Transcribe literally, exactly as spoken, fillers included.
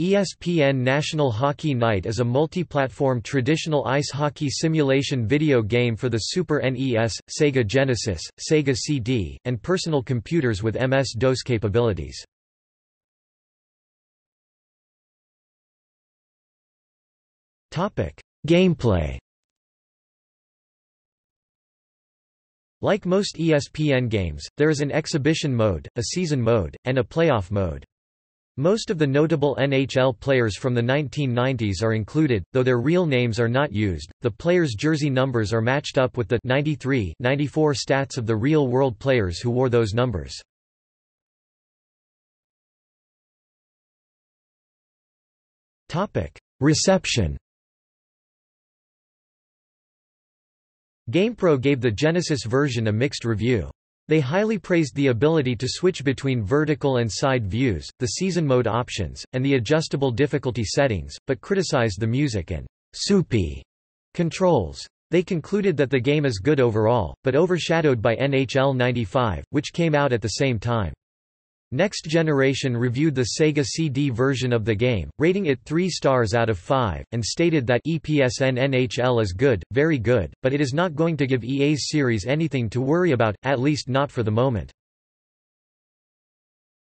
E S P N National Hockey Night is a multi-platform traditional ice hockey simulation video game for the Super N E S, Sega Genesis, Sega C D, and personal computers with M S DOS capabilities. Gameplay. Like most E S P N games, there is an exhibition mode, a season mode, and a playoff mode. Most of the notable N H L players from the nineteen nineties are included, though their real names are not used. The players' jersey numbers are matched up with the ninety-three ninety-four stats of the real-world players who wore those numbers. Topic: Reception. GamePro gave the Genesis version a mixed review. They highly praised the ability to switch between vertical and side views, the season mode options, and the adjustable difficulty settings, but criticized the music and soupy controls. They concluded that the game is good overall, but overshadowed by N H L ninety-five, which came out at the same time. Next Generation reviewed the Sega C D version of the game, rating it three stars out of five, and stated that E S P N N H L is good, very good, but it is not going to give E A's series anything to worry about, at least not for the moment.